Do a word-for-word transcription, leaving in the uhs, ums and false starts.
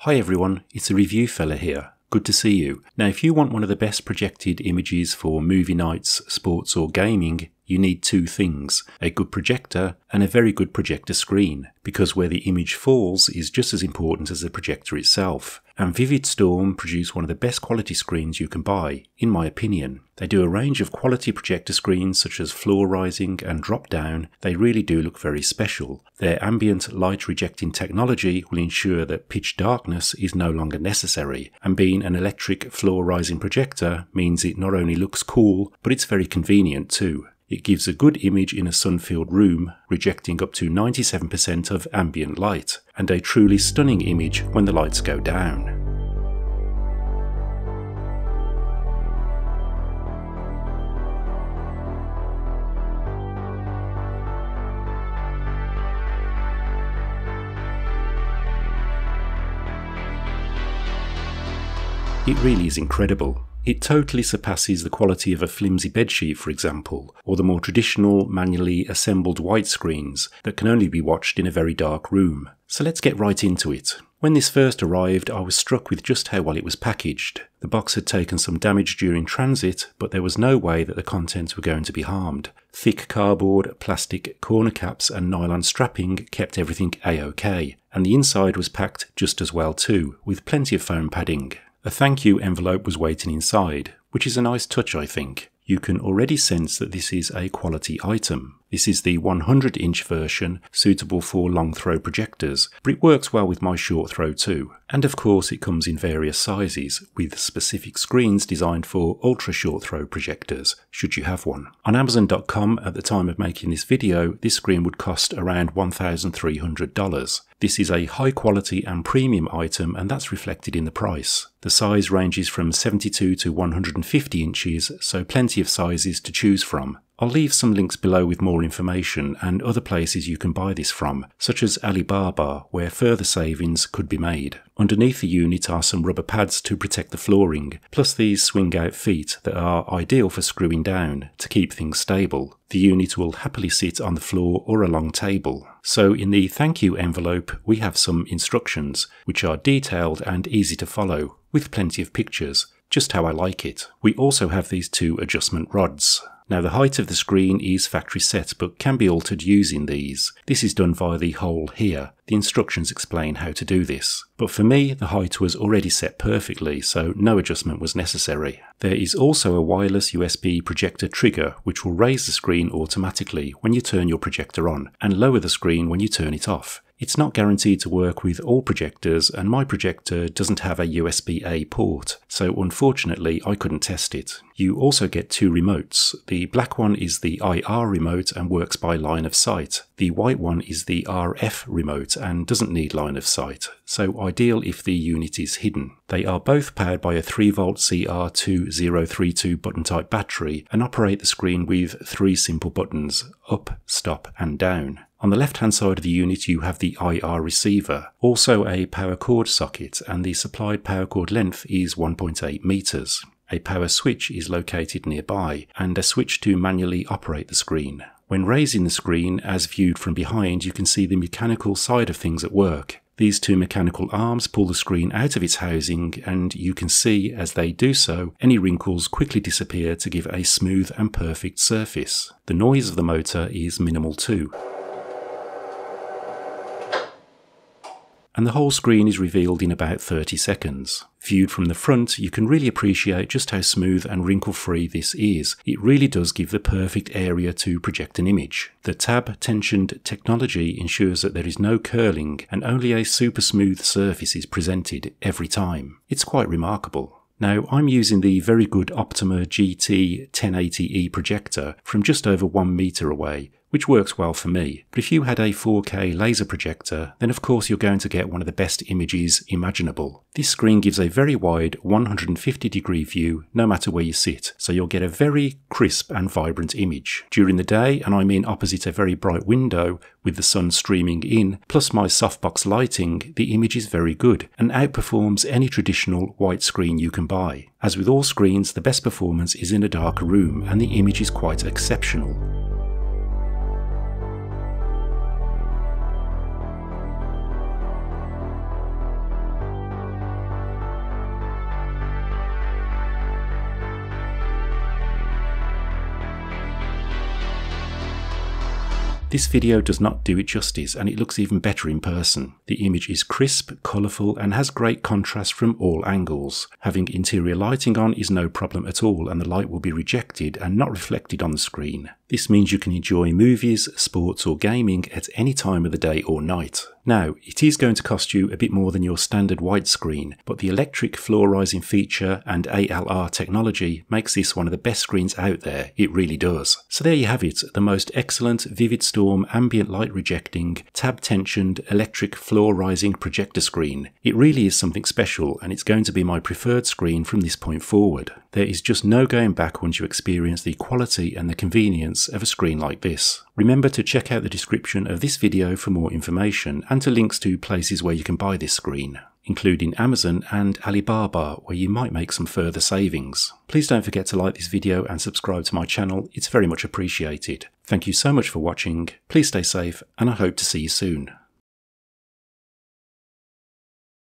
Hi everyone, it's The Review Fella here. Good to see you. Now if you want one of the best projected images for movie nights, sports or gaming, you need two things, a good projector and a very good projector screen, because where the image falls is just as important as the projector itself. And VividStorm produce one of the best quality screens you can buy, in my opinion. They do a range of quality projector screens such as floor rising and drop down. They really do look very special. Their ambient light rejecting technology will ensure that pitch darkness is no longer necessary, and being an electric floor rising projector means it not only looks cool, but it's very convenient too. It gives a good image in a sun-filled room, rejecting up to ninety-seven percent of ambient light, and a truly stunning image when the lights go down. It really is incredible. It totally surpasses the quality of a flimsy bedsheet, for example, or the more traditional manually assembled white screens that can only be watched in a very dark room. So let's get right into it. When this first arrived, I was struck with just how well it was packaged. The box had taken some damage during transit, but there was no way that the contents were going to be harmed. Thick cardboard, plastic corner caps and nylon strapping kept everything a-okay, and the inside was packed just as well too, with plenty of foam padding. A thank you envelope was waiting inside, which is a nice touch I think. You can already sense that this is a quality item. This is the one hundred inch version, suitable for long throw projectors, but it works well with my short throw too. And of course it comes in various sizes, with specific screens designed for ultra short throw projectors, should you have one. On Amazon dot com at the time of making this video, this screen would cost around one thousand three hundred dollars. This is a high quality and premium item, and that's reflected in the price. The size ranges from seventy-two to one hundred fifty inches, so plenty of sizes to choose from. I'll leave some links below with more information and other places you can buy this from, such as Alibaba, where further savings could be made. Underneath the unit are some rubber pads to protect the flooring, plus these swing-out feet that are ideal for screwing down to keep things stable. The unit will happily sit on the floor or a long table. So in the thank you envelope we have some instructions, which are detailed and easy to follow, with plenty of pictures, just how I like it. We also have these two adjustment rods. Now the height of the screen is factory set but can be altered using these. This is done via the hole here. The instructions explain how to do this. But for me the height was already set perfectly, so no adjustment was necessary. There is also a wireless U S B projector trigger which will raise the screen automatically when you turn your projector on and lower the screen when you turn it off. It's not guaranteed to work with all projectors, and my projector doesn't have a U S B A port, so unfortunately I couldn't test it. You also get two remotes. The black one is the I R remote and works by line of sight. The white one is the R F remote and doesn't need line of sight, so ideal if the unit is hidden. They are both powered by a three volt C R two zero three two button type battery and operate the screen with three simple buttons: up, stop and down. On the left hand side of the unit you have the I R receiver, also a power cord socket, and the supplied power cord length is one point eight meters. A power switch is located nearby, and a switch to manually operate the screen. When raising the screen, as viewed from behind, you can see the mechanical side of things at work. These two mechanical arms pull the screen out of its housing, and you can see, as they do so, any wrinkles quickly disappear to give a smooth and perfect surface. The noise of the motor is minimal too. And the whole screen is revealed in about thirty seconds. Viewed from the front, you can really appreciate just how smooth and wrinkle-free this is. It really does give the perfect area to project an image. The tab-tensioned technology ensures that there is no curling and only a super smooth surface is presented every time. It's quite remarkable. Now I'm using the very good Optoma G T ten eighty E projector from just over one meter away, which works well for me, but if you had a four K laser projector, then of course you're going to get one of the best images imaginable. This screen gives a very wide one hundred fifty degree view no matter where you sit, so you'll get a very crisp and vibrant image. During the day, and I mean opposite a very bright window with the sun streaming in, plus my softbox lighting, the image is very good and outperforms any traditional white screen you can buy. As with all screens, the best performance is in a darker room, and the image is quite exceptional. This video does not do it justice, and it looks even better in person. The image is crisp, colourful, and has great contrast from all angles. Having interior lighting on is no problem at all, and the light will be rejected and not reflected on the screen. This means you can enjoy movies, sports or gaming at any time of the day or night. Now, it is going to cost you a bit more than your standard widescreen, but the electric floor rising feature and A L R technology makes this one of the best screens out there, it really does. So there you have it, the most excellent VividStorm ambient light rejecting, tab tensioned, electric floor rising projector screen. It really is something special, and it's going to be my preferred screen from this point forward. There is just no going back once you experience the quality and the convenience of a screen like this. Remember to check out the description of this video for more information and to links to places where you can buy this screen, including Amazon and Alibaba, where you might make some further savings. Please don't forget to like this video and subscribe to my channel, it's very much appreciated. Thank you so much for watching, please stay safe, and I hope to see you soon.